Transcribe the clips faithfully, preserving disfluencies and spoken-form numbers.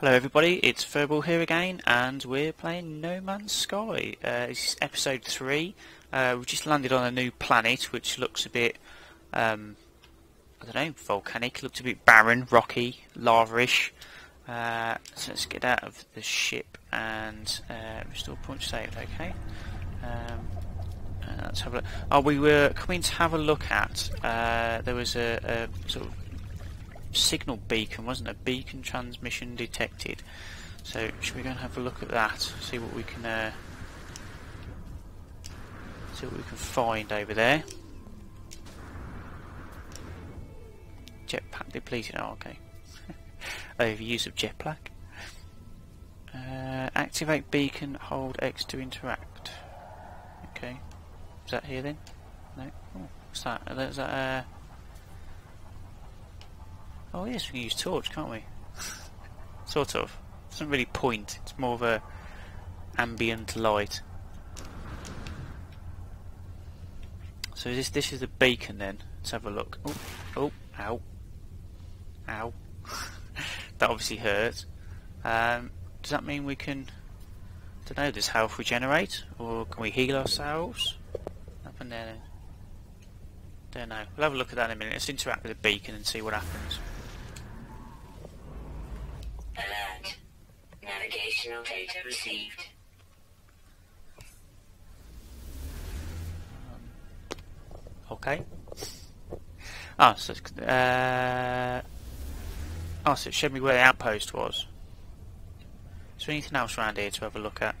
Hello everybody, it's Verbal here again, and we're playing No Man's Sky. Uh, it's episode three. Uh, we just landed on a new planet, which looks a bit, um, I don't know, volcanic. Looked a bit barren, rocky, lava-ish. Uh, so let's get out of the ship and uh, restore point save. Okay. Um, uh, let's have a look. Oh, we were coming to have a look at. Uh, there was a, a sort of signal beacon, wasn't a beacon transmission detected. So should we go and have a look at that? See what we can uh, see what we can find over there. Jetpack depleted. Oh, okay. Overuse of jetpack. Uh, activate beacon. Hold X to interact. Okay. Is that here then? No. Oh, what's that? Is that uh? Oh yes, we can use torch, can't we? Sort of. Doesn't really point. It's more of a ambient light. So this this is the beacon then. Let's have a look. Oh, oh, ow, ow. That obviously hurts. Um, does that mean we can? I don't know. Does health regenerate, or can we heal ourselves? Up in there then. Don't know. We'll have a look at that in a minute. Let's interact with the beacon and see what happens. Alert. Navigational data received. Okay. Ah, oh, so it's, uh, oh, so it showed me where the outpost was. Is there anything else around here to have a look at?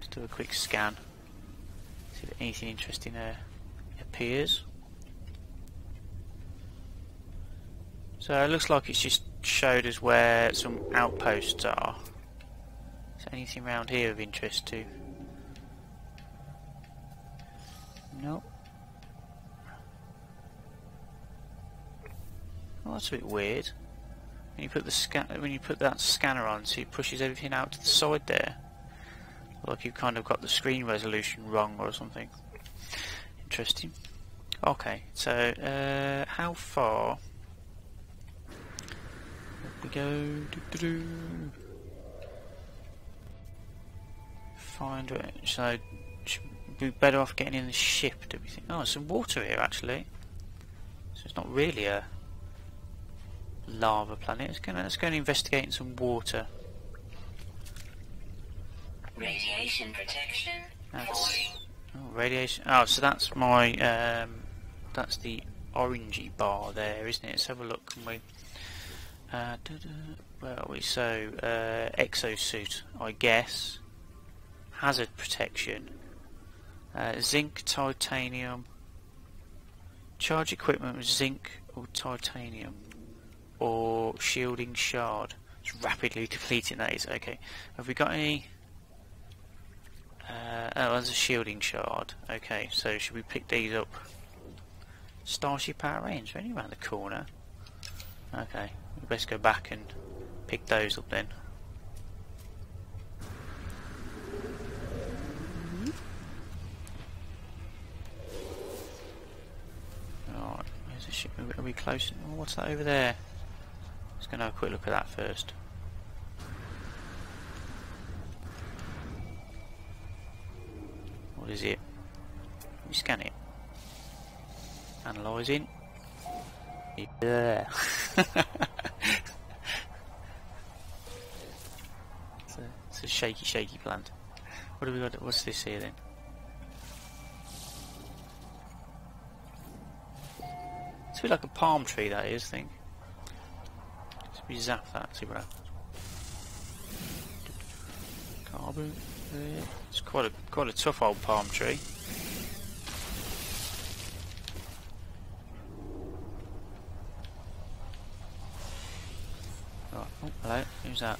Just do a quick scan. See if anything interesting there appears. So it looks like it's just showed us where some outposts are. Is there anything around here of interest to? Nope. Oh, that's a bit weird. When you put the scan, when you put that scanner on, so it pushes everything out to the side there. Like you've kind of got the screen resolution wrong or something. Interesting. Okay, so uh, how far? We go doo -doo -doo. Find it. So should we be better off getting in the ship, do we think? Oh, there's some water here actually. So it's not really a lava planet. Let's go, let's go and investigate in some water. Radiation protection. That's, oh, radiation. Oh, so that's my um, that's the orangey bar there, isn't it? Let's have a look. Can we? Uh, da -da. Where are we? So, uh, exosuit, I guess. Hazard protection. Uh, zinc, titanium. Charge equipment with zinc or titanium. Or shielding shard. It's rapidly depleting, that is. Okay. Have we got any? Uh, oh, there's a shielding shard. Okay, so should we pick these up? Starship out of range, only around the corner. Okay. Let's go back and pick those up then. Alright, where's the ship? Are we close? Oh, what's that over there? Let's go and have a quick look at that first. What is it? Can we scan it? Analysing. Yeah. it's, a, it's a shaky, shaky plant. What do we got? What's this here then? It's a bit like a palm tree, that is, I think. Should we zap that? See what happens. Carbon. It's quite a quite a tough old palm tree. Oh, hello, who's that?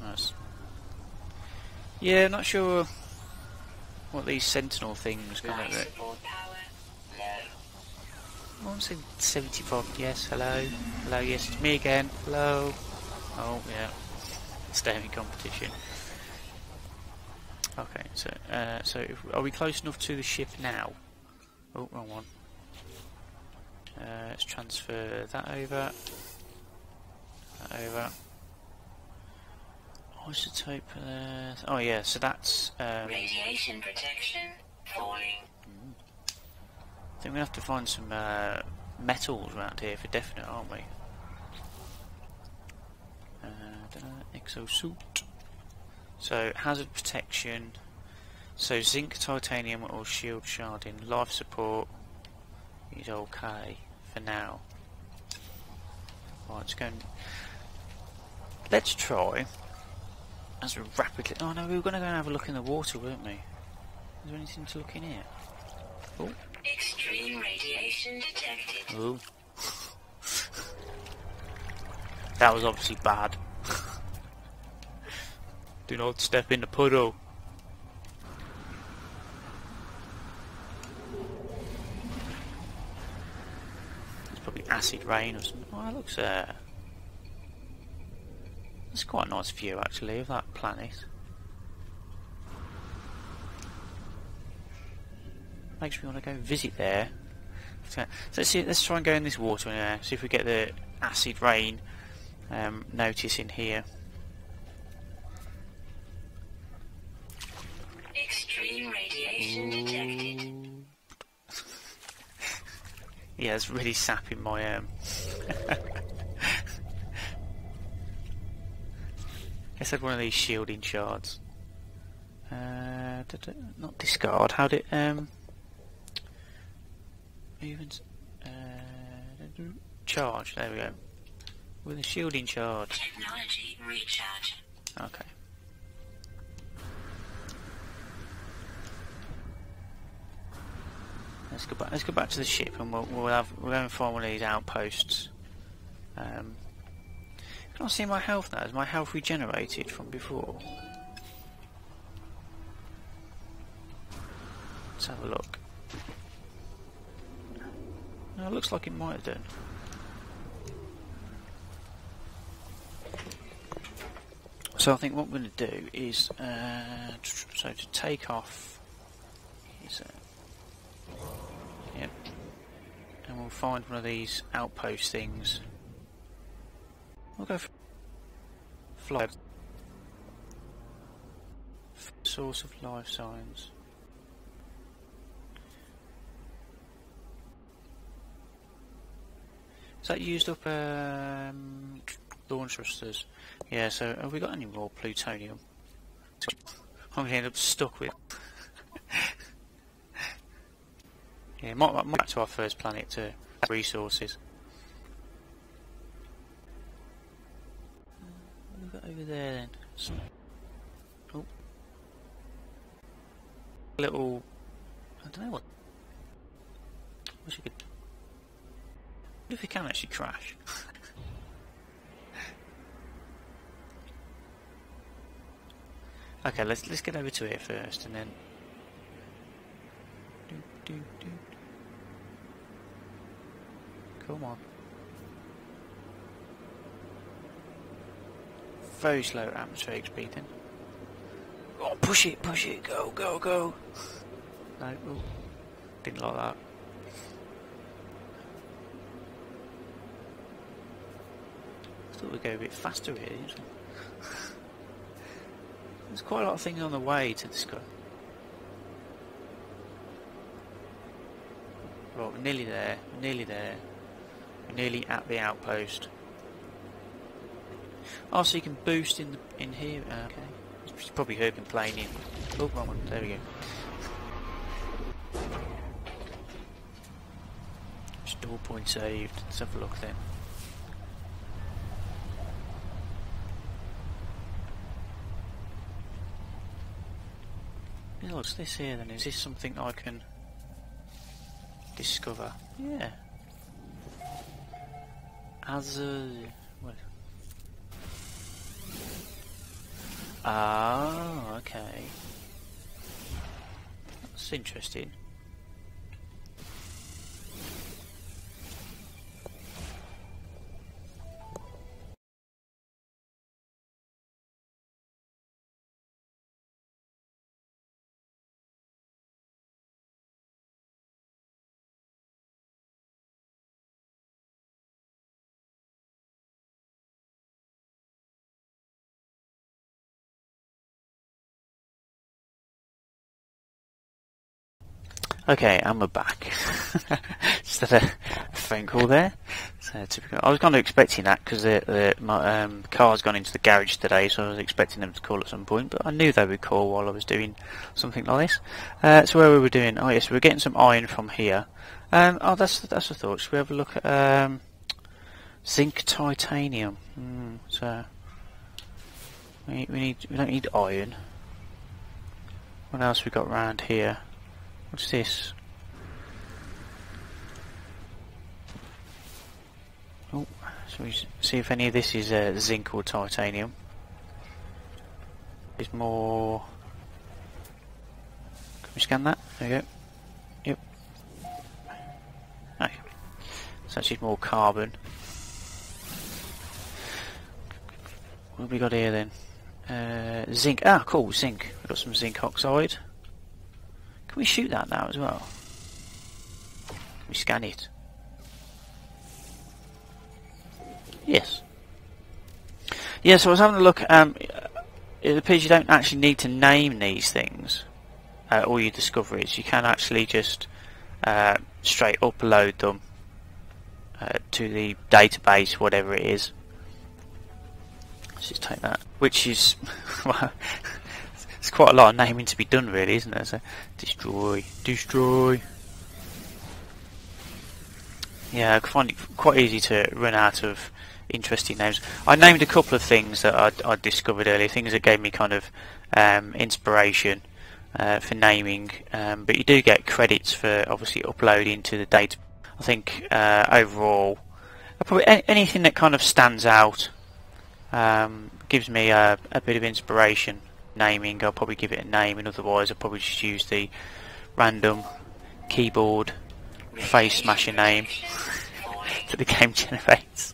Nice. Yeah, not sure what these sentinel things kind of look. I want to say seventy-five, yes, hello. Hello, yes, it's me again. Hello. Oh, yeah. It's the heavy competition. Okay, so, uh, so if, are we close enough to the ship now? Oh, wrong one. Uh, let's transfer that over. Uh, over. Isotope there. Oh yeah, so that's um, radiation protection. Falling. Mm. I think we have to find some uh, metals around here for definite, aren't we? Uh, exosuit. So hazard protection. So zinc, titanium, or shield sharding. Life support is okay for now. Right, let's go. And let's try. As we rapidly. Oh no, we were going to go and have a look in the water, weren't we? Is there anything to look in here? Oh. Extreme radiation detected. Ooh. That was obviously bad. Do not step in the puddle. It's probably acid rain or something. Oh, that looks uh that's quite a nice view actually of that planet. Makes me want to go visit there. So let's see, let's try and go in this water now. See if we get the acid rain um, notice in here. Extreme radiation detected. Yeah, it's really sapping my um. I guess I had one of these shielding shards. Uh, not discard. How did um? Even uh, charge. There we go. With a shielding shard. Technology recharge. Okay. Let's go back. Let's go back to the ship, and we'll we'll have we'll go and find one of these outposts. Um. I can't see my health now. Is my health regenerated from before? Let's have a look. No, it looks like it might have done. So I think what we're going to do is uh, so to take off. Is uh, yep, and we'll find one of these outpost things. We'll go for fly. Source of life signs. Is that used up um, launch thrusters? Yeah, so have we got any more plutonium? I'm going to end up stuck with. Yeah, might might back to our first planet to resources. Over there then. So, oh. Little. I don't know what. Wish we could. What if we can actually crash? Okay, let's let's get over to it first, and then. Do, do, do. Come on. Very slow atmospheric speed then. Oh, push it, push it, go, go, go. No, ooh, didn't like that. I thought we'd go a bit faster here. There's quite a lot of things on the way to the sky. Right, we're nearly there, we're nearly there. We're nearly at the outpost. Oh, so you can boost in the, in here. Uh, okay, it's probably heard me playing in. Oh, wrong one. There we go. Store point saved. Let's have a look then. Yeah, what's this here then? Is this something I can discover? Yeah. As a what? Ah, okay. That's interesting. Okay, and we're back. Just had a phone call there. So typical. I was kind of expecting that because the, the, my um, car's gone into the garage today, so I was expecting them to call at some point, but I knew they would call while I was doing something like this. Uh, so where were we doing? Oh yes, we were getting some iron from here. Um, oh, that's that's a thought. Should we have a look at um, zinc titanium? Mm, so we, we need we don't need iron. What else we got round here? What's this? Oh, so we see if any of this is uh, zinc or titanium. It's more. Can we scan that? There you go. Yep. No. It's actually more carbon. What have we got here then? Uh, zinc. Ah, cool. Zinc. We've got some zinc oxide. Can we shoot that now as well? Can we scan it? Yes. Yeah, so I was having a look. Um, it appears you don't actually need to name these things, uh, all your discoveries. You can actually just uh, straight upload them uh, to the database, whatever it is. Let's just take that. Which is... well, it's quite a lot of naming to be done, really, isn't it? So, destroy, destroy. Yeah, I find it quite easy to run out of interesting names. I named a couple of things that I, I discovered earlier, things that gave me kind of um, inspiration uh, for naming. Um, but you do get credits for obviously uploading to the database. I think uh, overall, probably anything that kind of stands out um, gives me a, a bit of inspiration. Naming, I'll probably give it a name, and otherwise I'll probably just use the random keyboard face smasher name that the game generates.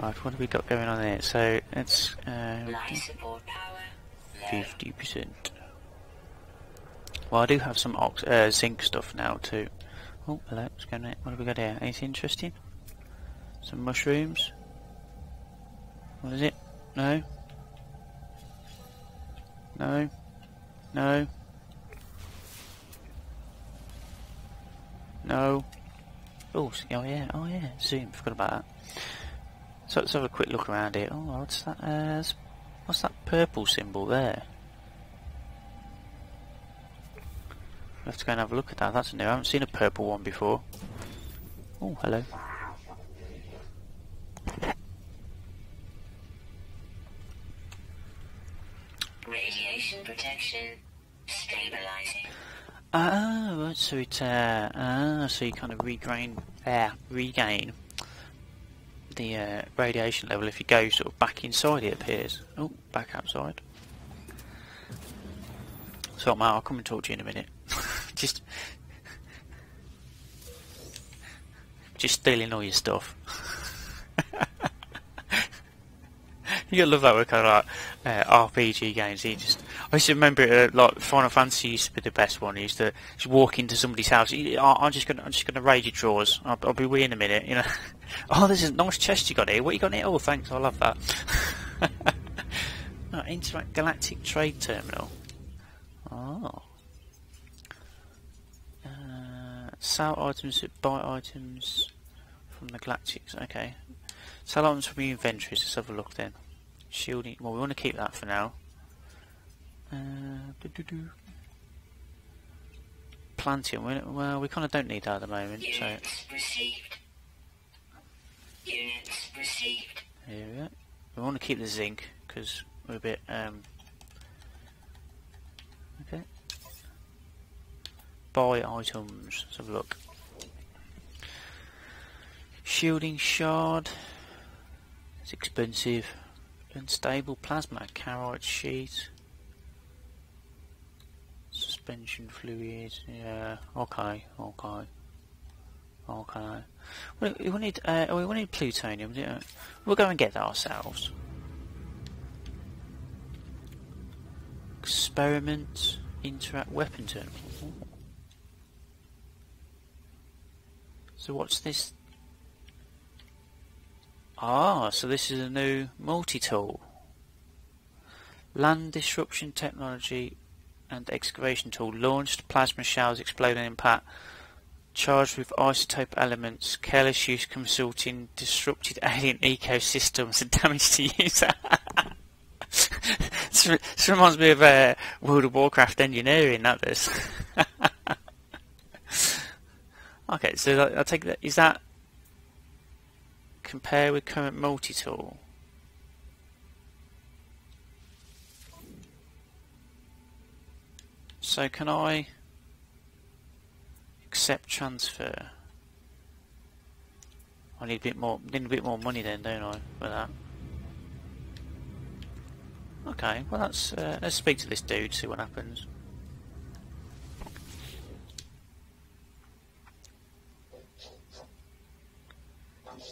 Right, what have we got going on there? So it's fifty percent. Well, I do have some ox uh, zinc stuff now too. Oh, hello, what's going on? What have we got here? Anything interesting? Some mushrooms. What is it? No. No. No. No. Oh, oh yeah, oh yeah, zoom, forgot about that. So let's have a quick look around here. Oh, what's that, uh, what's that purple symbol there? We'll have to go and have a look at that, that's new, I haven't seen a purple one before. Oh, hello. Radiation protection, stabilizing. Oh, right, so it, uh, ah, so you kind of regain, uh, regain the uh, radiation level if you go sort of back inside, it appears. Oh, back outside. So, Matt, I'll come and talk to you in a minute. just, just stealing all your stuff. You love that with kind of like uh, R P G games. You just, I used to remember it, uh, like Final Fantasy used to be the best one. You used to just walk into somebody's house. You, oh, I'm just gonna, I'm just gonna raid your drawers. I'll, I'll be wee in a minute. You know. Oh, this is a nice chest you got here. What you got in it? Oh, thanks. I love that. Oh, Interact Galactic Trade Terminal. Oh. Uh, sell items, buy items from the Galactics. Okay. Sell items from your inventories. Let's have a look then. Shielding. Well, we want to keep that for now. Uh, doo -doo -doo. Plantium. We, well, we kind of don't need that at the moment. Units so. Received. Units received. Here we go. We want to keep the zinc because we're a bit. Um... Okay. Buy items. Let's have a look. Shielding shard. It's expensive. Unstable plasma. Carrot sheet. Suspension fluid, yeah, okay, okay, okay. We, we need, uh, we need plutonium, yeah. We'll go and get that ourselves. Experiment, interact, weapon terminal. Ooh. So what's this? Ah, so this is a new multi-tool. Land disruption technology and excavation tool launched. Plasma shells explode on impact. Charged with isotope elements. Careless use consulting disrupted alien ecosystems and damage to user. This reminds me of uh, World of Warcraft engineering, that does. Okay, so I'll take that. Is that compare with current multi-tool? So can I accept transfer? I need a bit more. Need a bit more money then, don't I? For that. Okay. Well, that's. Uh, let's speak to this dude. See what happens.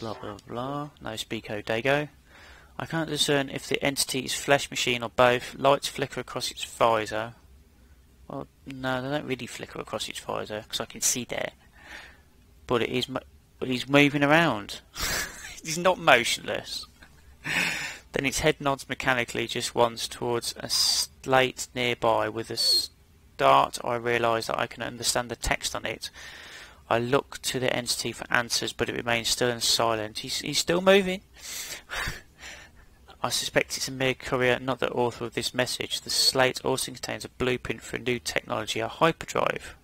Blah blah blah. No speako dago. I can't discern if the entity is flesh machine or both. Lights flicker across its visor. Well, no, they don't really flicker across its visor because I can see there. But it is, but he's moving around. He's not motionless. Then its head nods mechanically just once towards a slate nearby. With a start, I realise that I can understand the text on it. I look to the entity for answers, but it remains still and silent. He's, he's still moving. I suspect it's a mere courier, not the author of this message. The slate also contains a blueprint for a new technology, a hyperdrive.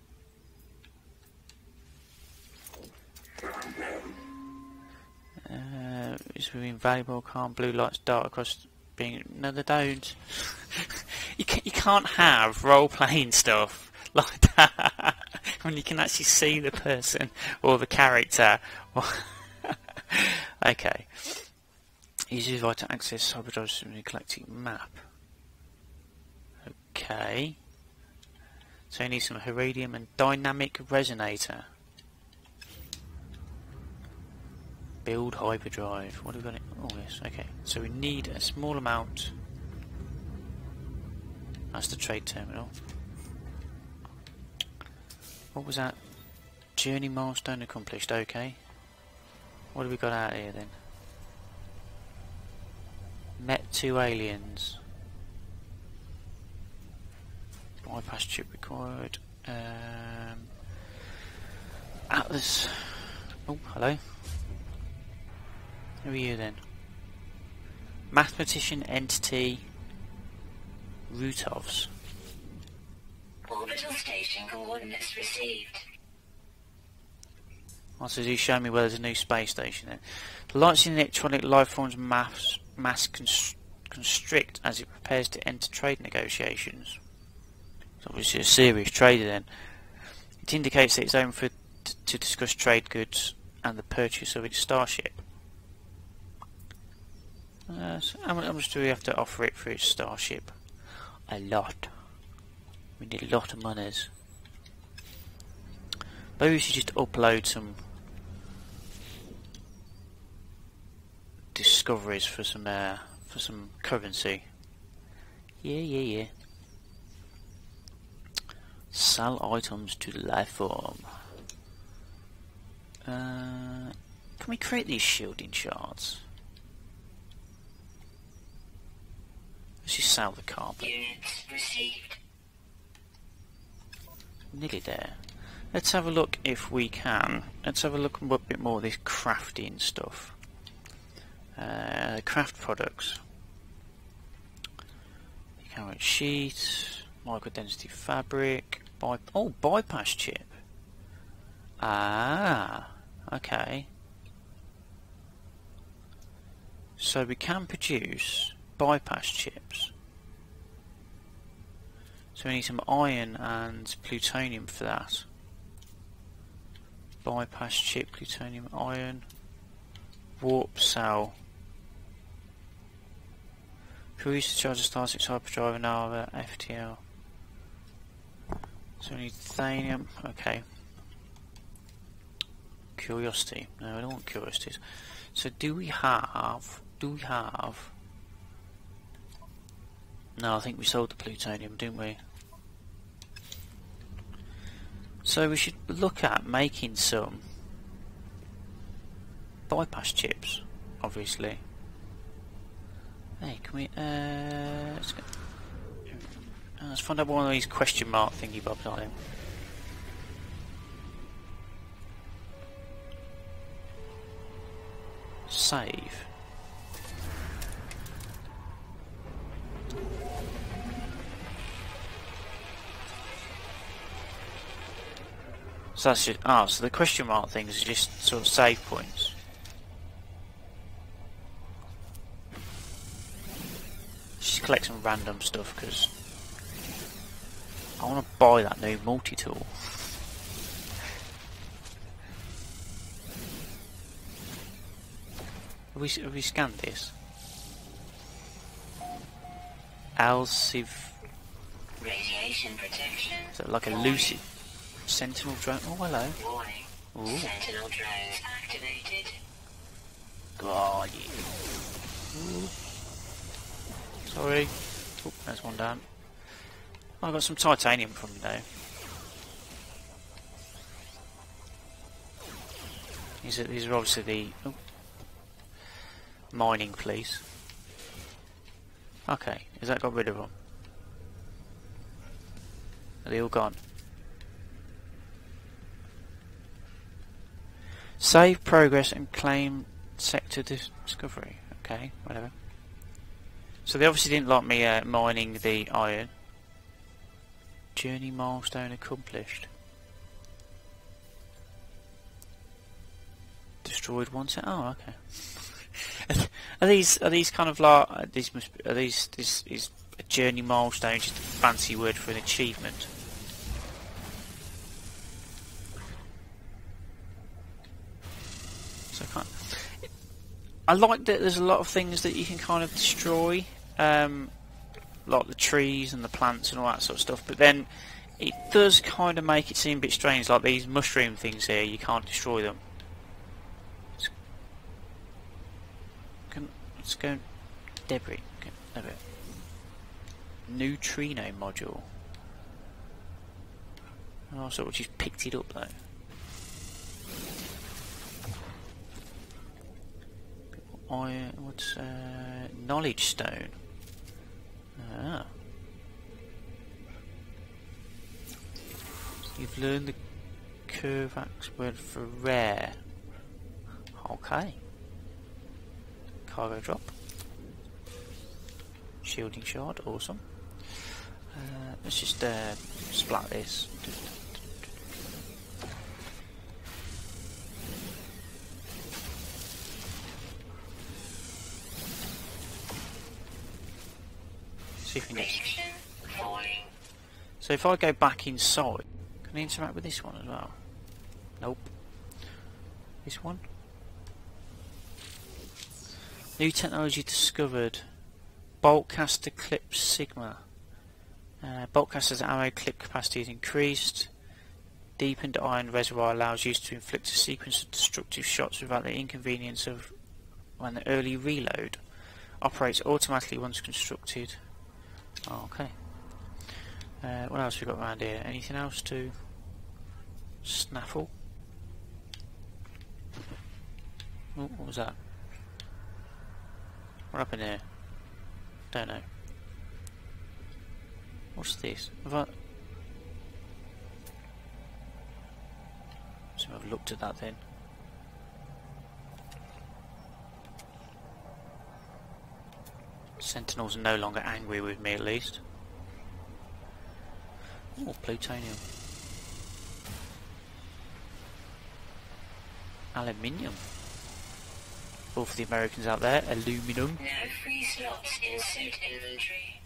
Uh, it's really invaluable, calm, blue lights dart across being... No, they don't. you, can, you can't have role-playing stuff like that when you can actually see the person or the character. Okay. Use the right to access hyperdrive from the galactic map. Okay. So I need some Iridium and dynamic resonator. Build hyperdrive. What have we got in all this? Okay. So we need a small amount. That's the trade terminal. What was that? Journey milestone accomplished. Okay. What have we got out here then? Met two aliens. Bypass chip required. Um, Atlas. Oh, hello. Who are you then? Mathematician entity. Rutovs. Orbital station coordinates received. Oh, so he's showing me where there's a new space station then. The lights in the electronic life forms maps. Mass constrict as it prepares to enter trade negotiations. It's obviously a serious trader then. It indicates that it's open for t to discuss trade goods and the purchase of its starship. Uh, so how much do we have to offer it for its starship? A lot. We need a lot of monies. Maybe we should just upload some discoveries for some uh, for some currency. Yeah, yeah, yeah. Sell items to the life form. Uh, can we create these shielding shards? Let's just sell the carbon. Units received. Nearly there. Let's have a look if we can. Let's have a look a bit more at this crafting stuff. Uh, craft products, carrot sheet, micro density fabric, by oh bypass chip. Ah, okay. So we can produce bypass chips. So we need some iron and plutonium for that. Bypass chip, plutonium, iron, warp cell. We used to charge a Star six hyperdrive and our uh, F T L. So we need Thanium. Okay. Curiosity. No, I don't want curiosities. So do we have... Do we have... No, I think we sold the plutonium, didn't we? So we should look at making some bypass chips, obviously. Hey, can we, uh, let's go. Uh, let's find out what one of these question mark thingy bobs are then. Save. So that's just, ah, so the question mark things are just sort of save points. Just collect some random stuff because I want to buy that new multi-tool. Have we, have we scanned this? Alciv... Radiation protection. Is that like a lucid sentinel drone? Oh, hello. Warning. Ooh. Sentinel drones activated. God, yeah. Sorry. Oh, there's one down. Oh, I got some titanium from you though. These are, these are obviously the... Oh. Mining, please. Okay, has that got rid of them? Are they all gone? Save progress and claim sector discovery. Okay, whatever. So they obviously didn't like me uh, mining the iron. Journey milestone accomplished. Destroyed one set. Oh, okay. Are these are these kind of like uh, these must be, are these this is a journey milestone just a fancy word for an achievement? So I can't. I like that there's a lot of things that you can kind of destroy, um, like the trees and the plants and all that sort of stuff. But then it does kind of make it seem a bit strange, like these mushroom things here. You can't destroy them. Let's go debris. Okay, neutrino module. Oh, so we just picked it up though. I what's uh, knowledge stone? Ah. You've learned the Curvax word for rare. Okay. Cargo drop, shielding shard, awesome. Uh, let's just uh, splat this. See if we can get. So if I go back inside, can I interact with this one as well? Nope. This one. New technology discovered. Boltcaster clip sigma. Uh, Boltcaster's ammo clip capacity is increased. Deepened iron reservoir allows use to inflict a sequence of destructive shots without the inconvenience of when the early reload. Operates automatically once constructed. Oh, okay. Uh, what else have we got around here? Anything else to snaffle? Oh, what was that? What happened here? Don't know. What's this? Have I... So I've looked at that then. Sentinels are no longer angry with me at least. Oh, plutonium. Aluminium. All for the Americans out there, aluminum. No free slots in suit inventory.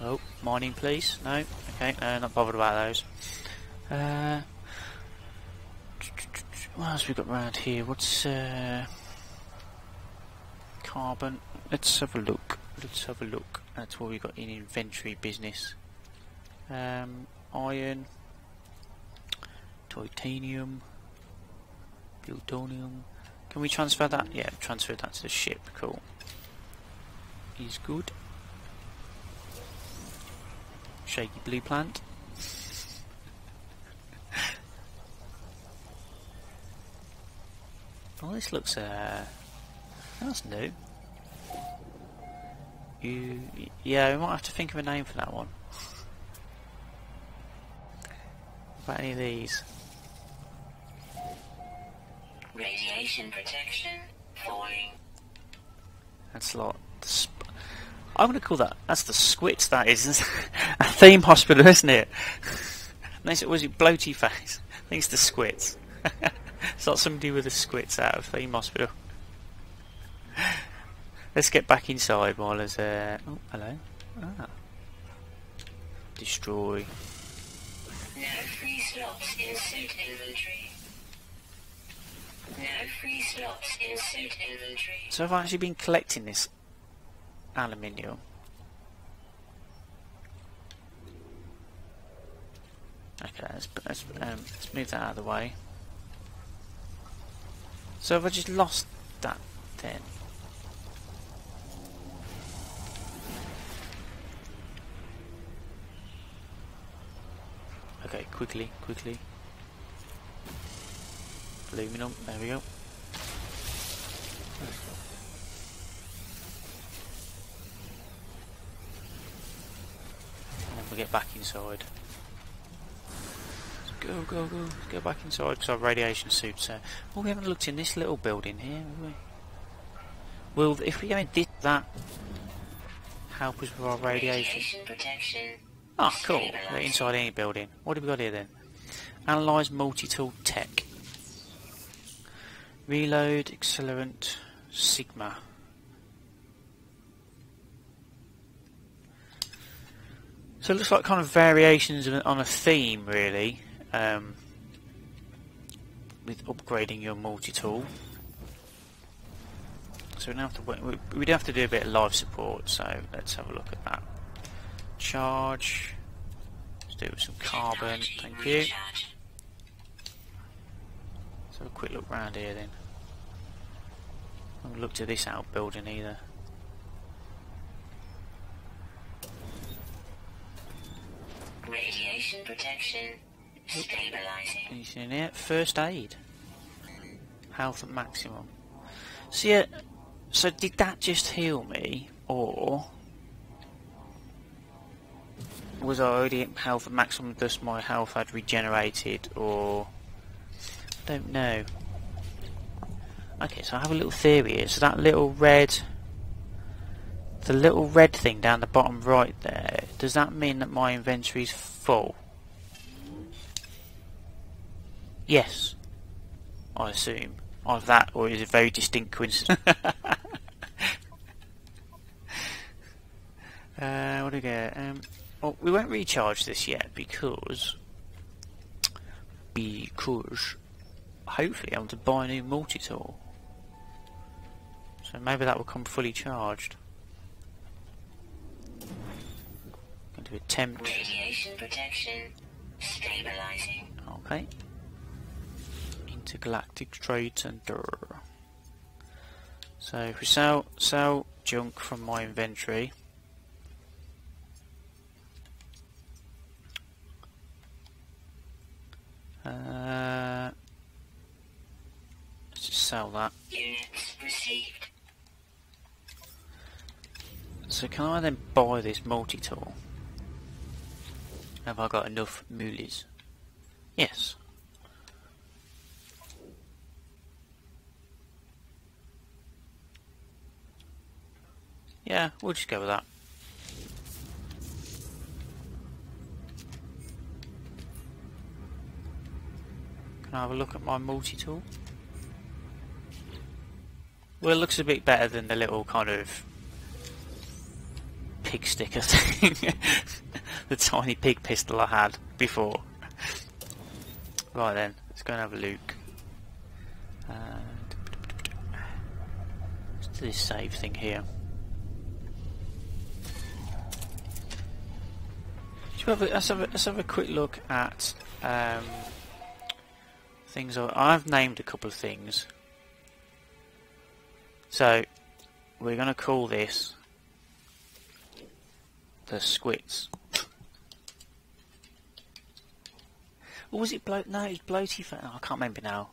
Oh, mining please? No? Okay, no, not bothered about those. Uh, what else we got around here? What's uh, carbon? Let's have a look. Let's have a look. That's what we got in inventory business. Um, iron, titanium. Plutonium. Can we transfer that? Yeah, transfer that to the ship. Cool. He's good. Shaky blue plant. Oh, this looks uh that's new. You, yeah, we might have to think of a name for that one. About any of these? Radiation protection, falling. That's a lot. Sp I'm going to call that. That's the squits. That is a theme hospital, isn't it? Unless it was your bloaty face. I think it's the squits. It's not somebody with the squits out of theme hospital. Let's get back inside while there's a... Uh, oh, hello. Ah. Destroy. No free slots in suit inventory. No free slots in suit inventory. So I've actually been collecting this aluminium. Okay, let's, let's, um, let's move that out of the way. So have I just lost that then? Okay, quickly, quickly. Aluminum, there we go. And then we'll get back inside. Let's go, go, go. Let's go back inside because our radiation suits are... Oh, we haven't looked in this little building here, have we? Well, if we only did that, help us with our radiation. Radiation protection. Ah, cool. We're inside any building. What have we got here then? Analyze multi-tool tech. Reload, accelerant, sigma. So it looks like kind of variations on a theme, really, um, with upgrading your multi-tool. So we don't have to work, we don't have to do a bit of life support. So let's have a look at that. Charge. Let's do it with some carbon. Thank you. Let's have a quick look round here then. I haven't looked at this outbuilding either. Radiation protection. Stabilizing. Anything in here? First aid. Health at maximum. So yeah. So did that just heal me, or was I already at health at maximum, thus my health had regenerated, or I don't know. Okay, so I have a little theory here. So that little red, the little red thing down the bottom right there, does that mean that my inventory's full? Yes, I assume. Either that, or is it a very distinct coincidence? uh, what do we get? Um, Well, we won't recharge this yet because because hopefully I want to buy a new multi-tool, so maybe that will come fully charged. I'm going to attempt radiation protection, stabilizing. Okay, intergalactic trade center. So if we sell sell junk from my inventory. Uh, let's just sell that. Units received. So can I then buy this multi-tool? Have I got enough moolies? Yes. Yeah, we'll just go with that. Have a look at my multi-tool. Well, it looks a bit better than the little kind of pig sticker thing. The tiny pig pistol I had before. Right then, let's go and have a look. Uh, let's do this save thing here. Have a, let's, have a, let's have a quick look at um, things are, I've named a couple of things, so we're going to call this the squits. Or was it bloat? No, it was bloaty. Fa oh, I can't remember now.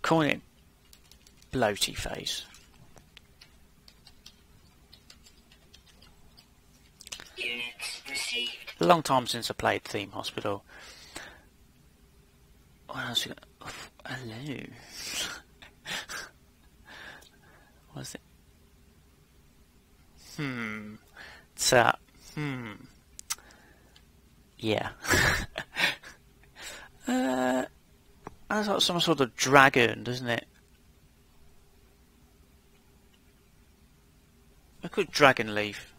Calling it bloaty face. received. A long time since I played Theme Hospital. What else we got? Oh, hello. What is it? Hmm. It's uh, hmm. Yeah. uh, that's like some sort of dragon, doesn't it? I could dragon leaf.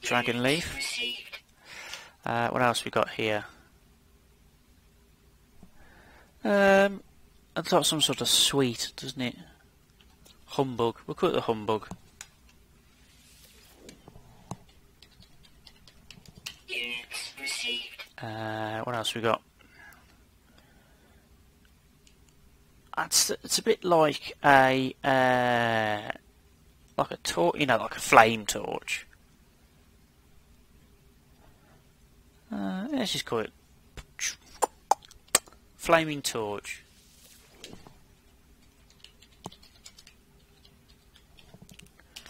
Dragon leaf. Uh, what else we got here? Um, that's like some sort of sweet, doesn't it? Humbug. We'll call it the humbug. Units received. Uh, what else we got? It's it's a bit like a uh, like a torch, you know, like a flame torch. Uh, let's just call it flaming torch.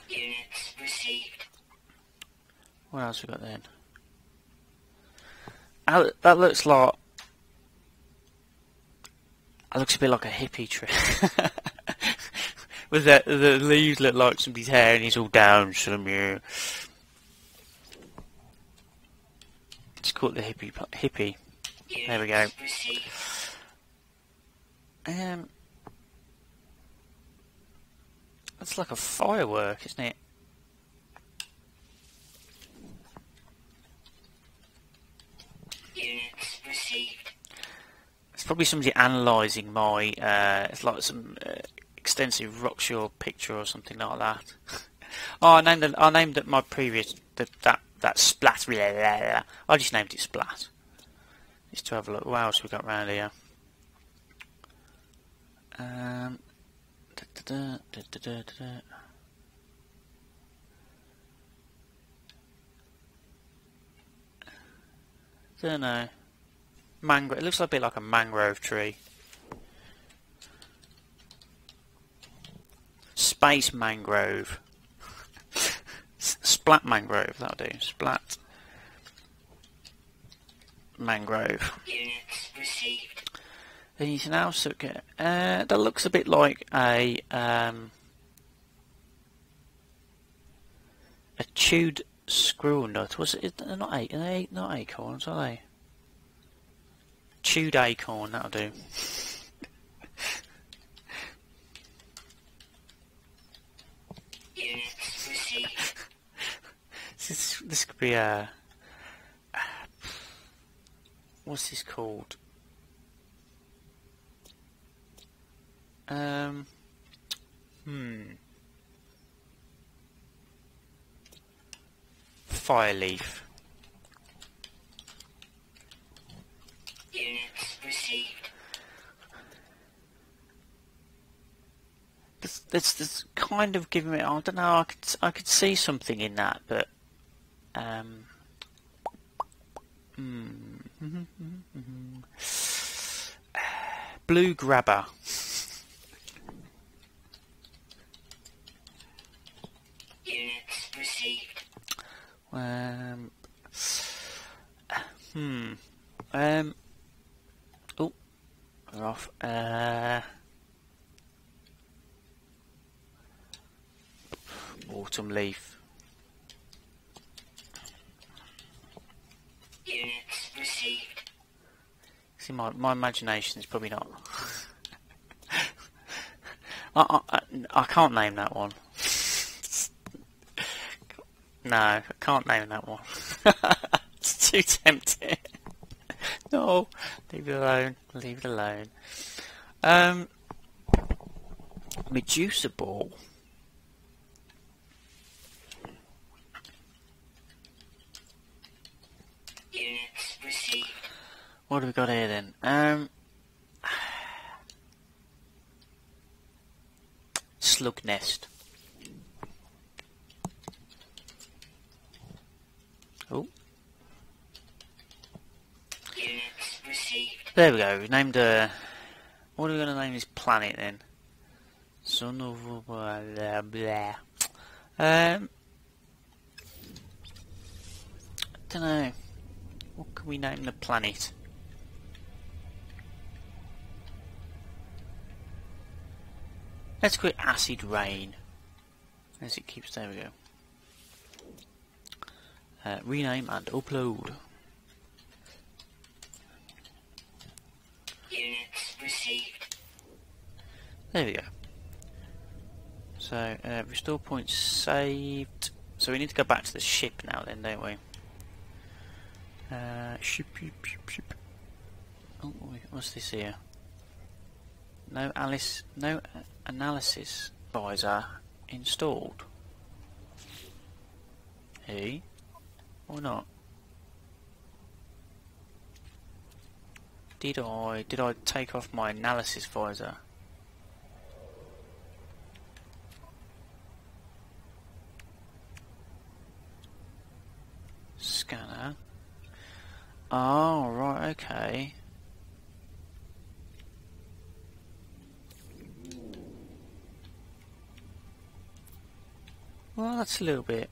Units received. What else we got then? Uh, that looks like. It looks a bit like a hippie tree. With that, the leaves look like somebody's hair, and he's all down somewhere. It's called the hippie. Hippie. There we go. Um, that's like a firework, isn't it? Units received. It's probably somebody analysing my, uh, it's like some uh, extensive Rockshore picture or something like that. Oh, I named it, I named it my previous, the, that, that splat, blah, blah, blah. I just named it splat. Just to have a look, what else we got round here? Um, da, da, da, da, da, da, da. Don't know. Mangrove. It looks a bit like a mangrove tree. Space mangrove. Splat mangrove. That'll do. Splat mangrove. Units received. Anything else? Okay. Uh, that looks a bit like a um, a chewed squirrel nut. Was it? They're not eight. Are they not acorns? Are they? Chewed acorn, that'll do. Units received. This, this could be a... Uh, what's this called? Um... Hmm... Fireleaf. Units received. This, this, this kind of giving me. I don't know. I could, I could see something in that, but um, mm, mm-hmm, mm-hmm, mm-hmm. Uh, blue grabber. Units received. Um. Hmm. Um. We're off. Uh, autumn leaf. Units received. See, my my imagination is probably not. I, I I can't name that one. No, I can't name that one. It's too tempting. No, leave it alone, leave it alone. Um, Medusa ball. Units received. What have we got here then? Um, slug nest. Oh. There we go, we've named a... What are we going to name this planet then? Sono blah blah. Um, don't know. What can we name the planet? Let's call it Acid Rain. As it keeps, there we go. Uh, rename and upload. Units received. There we go. So, uh, restore points saved. So we need to go back to the ship now then, don't we? Uh, ship, ship, ship, ship. Oh, what's this here? No Alice, no analysis visor installed. Hey, or not? Did I did I take off my analysis visor? Scanner. Oh right, okay. Well, that's a little bit...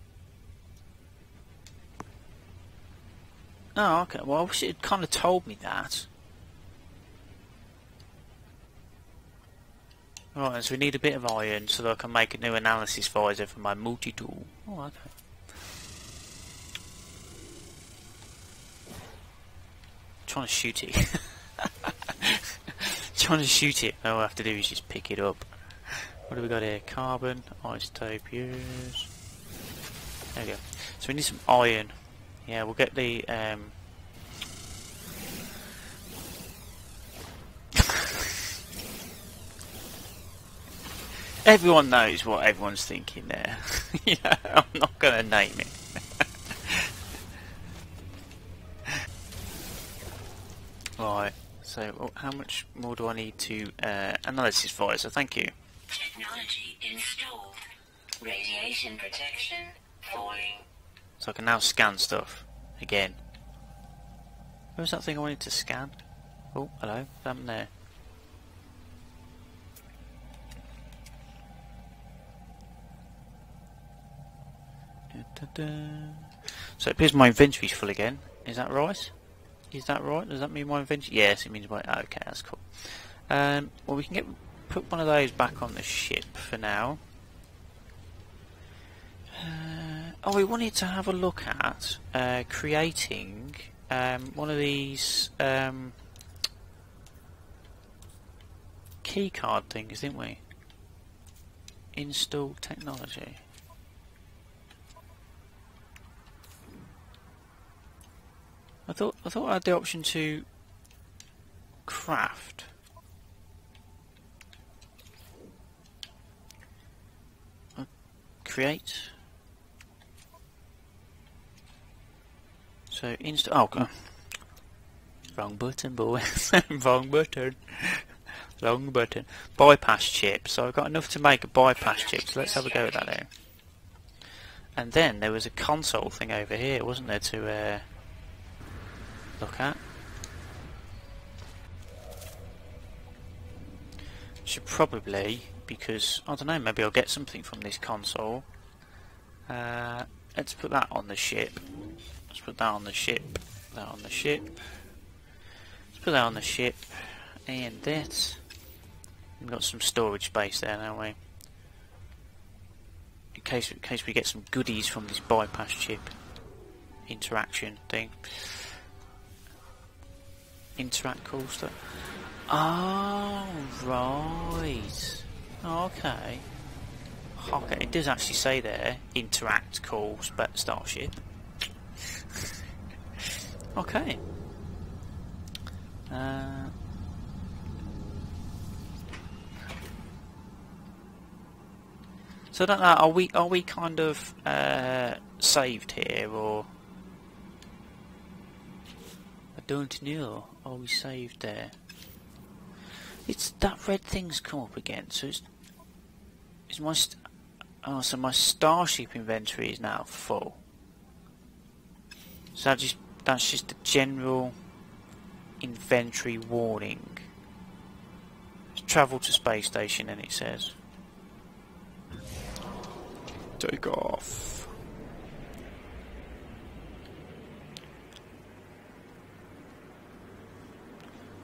Oh, okay. Well, I wish it had kind of told me that. Right, so we need a bit of iron so that I can make a new analysis visor for my multi-tool. Oh, okay. I'm trying to shoot it. Trying to shoot it. All I have to do is just pick it up. What do we got here? Carbon, isotope use. There we go. So we need some iron. Yeah, we'll get the um everyone knows what everyone's thinking there. You know, I'm not gonna name it. Right, so how much more do I need to uh analysis visor, thank you. Technology installed. Radiation protection falling. So I can now scan stuff again. Where was that thing I wanted to scan? Oh, hello, down there. Da, da, da. So it appears my inventory's full again. Is that right? Is that right? Does that mean my inventory? Yes, it means my. Oh, okay, that's cool. Um, well, we can get. Put one of those back on the ship for now. Uh, oh, we wanted to have a look at uh, creating um, one of these um, key card things, didn't we? Install technology. I thought I thought I had the option to craft. Create. So inst. Oh, God. Wrong button, boys. Wrong button. Wrong button. Bypass chip. So I've got enough to make a bypass chip. So let's have a go at that now. And then there was a console thing over here, wasn't there, to uh, look at? Should probably. Because, I don't know, maybe I'll get something from this console. Uh, let's put that on the ship. Let's put that on the ship. That on the ship. Let's put that on the ship. And that. We've got some storage space there, haven't we? In case, in case we get some goodies from this bypass chip. Interaction thing. Interact cool stuff. Oh, right. Okay. Okay, it does actually say there, interact, call, starship. Okay. Uh, so I don't know, are we, are we kind of uh, saved here, or... I don't know, are we saved there? It's that red thing's come up again, so it's... Is my st oh, so my starship inventory is now full. So that just, that's just a general inventory warning. It's travel to space station, and it says Take off.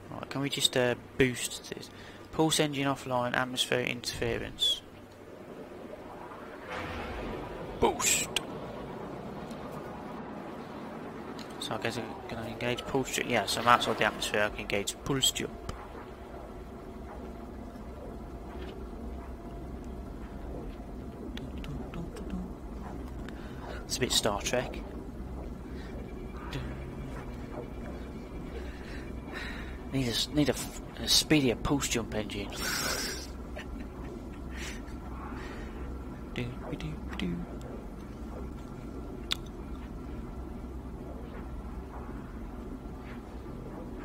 Right, can we just uh, boost this? Pulse engine offline, atmosphere interference. Boost! So I guess I can I engage pulse jump? Yeah, so I'm outside the atmosphere, I can engage pulse jump. It's a bit Star Trek. Need a, need a, a speedier pulse jump engine. do, do, do.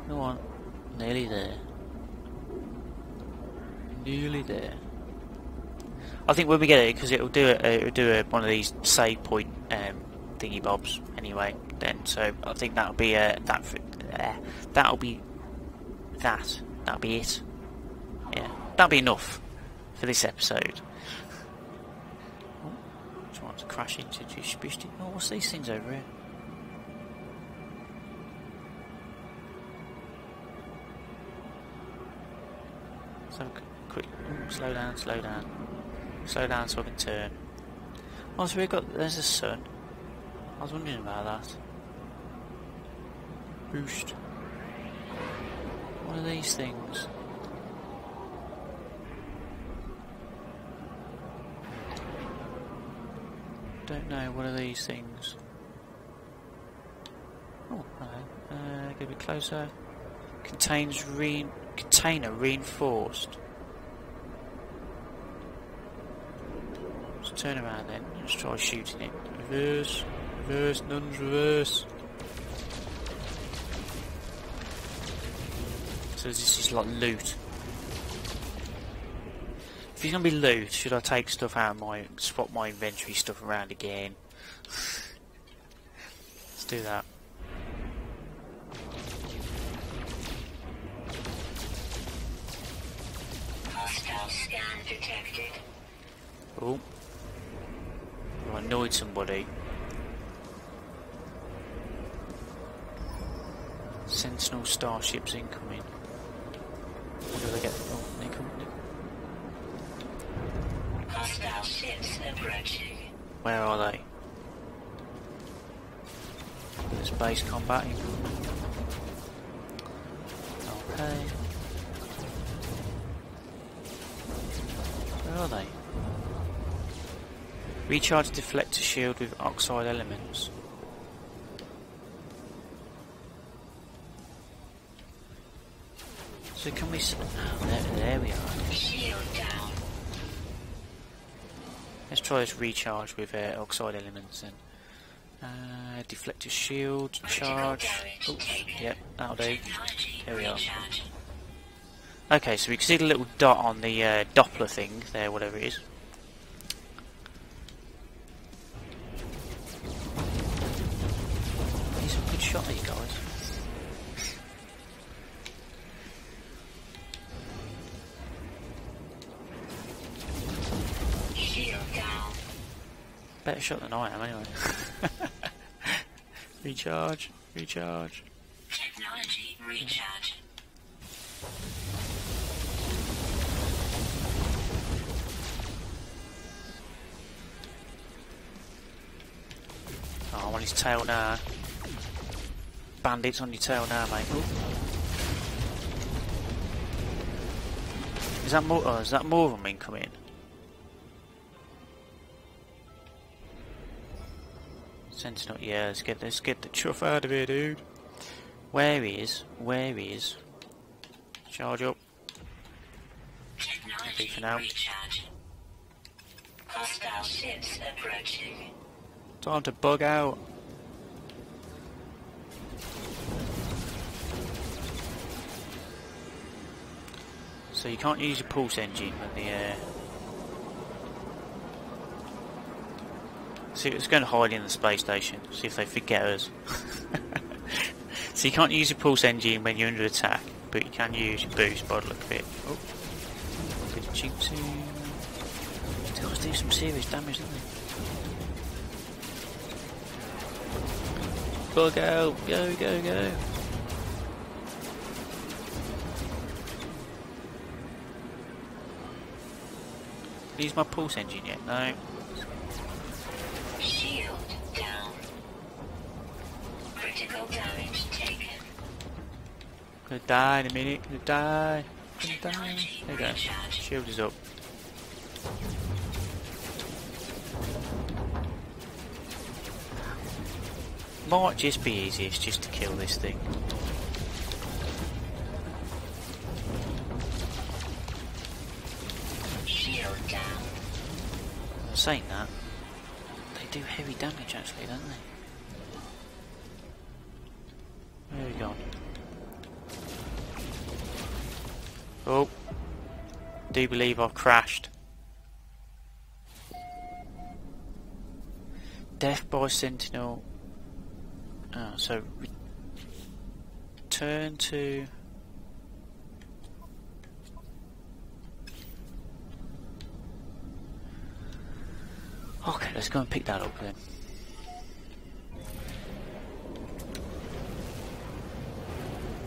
Come on, nearly there. Nearly there. I think when we get it, because it'll do a, it'll do a, one of these save point um, thingy bobs anyway. Then, so I think that'll be uh, that. Uh, that'll be that. That'll be it. Yeah, that'll be enough for this episode. Oh, trying to crash into just boosted. Oh, what's these things over here? Let's have a quick oh, slow down, slow down. Slow down so I can turn. Oh, so we've got... There's the sun. I was wondering about that. Boost. What are these things? Don't know. What are these things? Oh, hello. Uh, get a bit closer. Contains re... Container reinforced. Turn around then, let's try shooting it. Reverse, reverse, nuns, reverse. So this is like loot. If it's gonna be loot, should I take stuff out of my, swap my inventory stuff around again? Let's do that. Hostile scan detected. Oh. I annoyed somebody. Sentinel starships incoming. What do they get? Oh, they come. Hostile ships approaching. Where are they? There's base combat incoming. Okay. Where are they? Recharge deflector shield with oxide elements. So can we... S oh, there, there we are. Shield down. Let's try this recharge with uh, oxide elements then. Uh, deflector shield, charge. Oops, yep, that'll do. There we are. Okay, so we can see the little dot on the uh, Doppler thing there, whatever it is. Shot these guys. Shield down. Better shot than I am, anyway. Recharge, recharge. Technology recharge. Oh, I want his tail now. Bandits on your tail now, mate. Ooh. Is that more? Oh, is that more of them incoming? Sentinel. Yeah, let's get let's get the chuff out of here, dude. Where he is? Where he is? Charge up. Technology for now. Recharge. Hostile ships approaching. Time to bug out. So you can't use your pulse engine when the uh... see, it's going to hide in the space station, see if they forget us. So you can't use your pulse engine when you're under attack, but you can use your boost by the look of it. Oh, good. Let's do some serious damage, don't they? Go, go, go, go, go. Use my pulse engine yet? No. Shield down. Critical damage taken. Gonna die in a minute. Gonna die. Gonna die. There you go. Shield is up. Might just be easiest just to kill this thing. Saying that, they do heavy damage actually, don't they? Where are we gone? Oh, I do believe I've crashed. Death by Sentinel. Oh, so return to. Okay, let's go and pick that up then.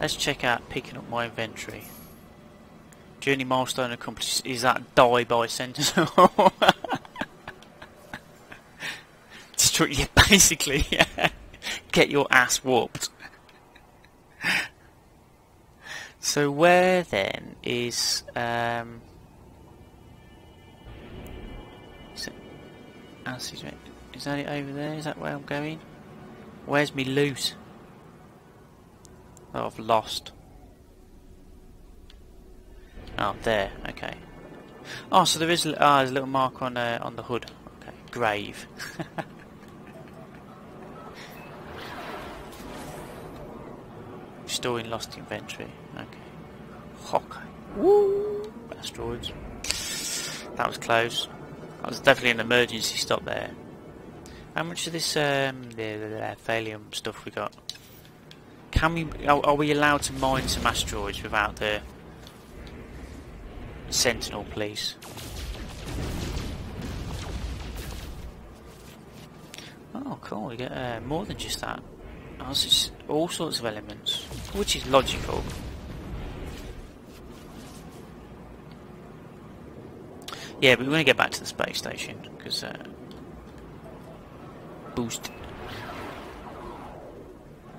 Let's check out picking up my inventory. Journey milestone accomplished. Is that die by Sentinel? Destroy, yeah, basically, yeah. Get your ass whooped. So where then is um is that it over there? Is that where I'm going? Where's me loot? Oh, I've lost. Oh, there. Okay. Oh, so there is. Ah, oh, there's a little mark on uh, on the hood. Okay, grave. Storing lost inventory. Okay. Okay. Woo! Asteroids. That was close. That was definitely an emergency stop there. How much of this um, the, the, the Thalium stuff we got? Can we? Are, are we allowed to mine some asteroids without the Sentinel, please? Oh, cool! We get uh, more than just that. Oh, it's just all sorts of elements, which is logical. Yeah, but we're going to get back to the space station, because, uh... boost.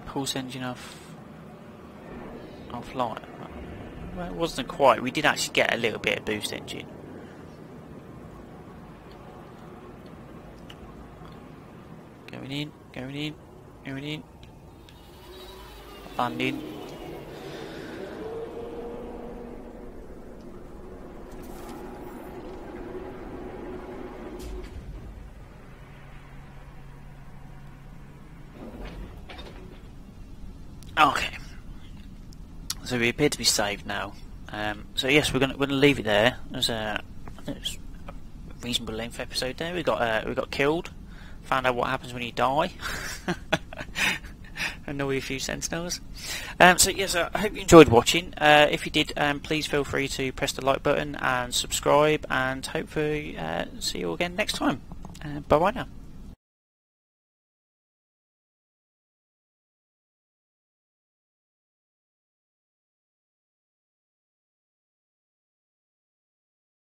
Pulse engine off... offline. Well, it wasn't quite. We did actually get a little bit of boost engine. Going in, going in, going in. Landing. Okay, so we appear to be saved now. Um, so yes, we're going to leave it there. There's a, there's a reasonable length episode there. We got uh, we got killed, found out what happens when you die, annoy a few sentinels. Um, so yes, I hope you enjoyed watching. Uh, if you did, um, please feel free to press the like button and subscribe, and hopefully uh, see you all again next time. Uh, bye bye now.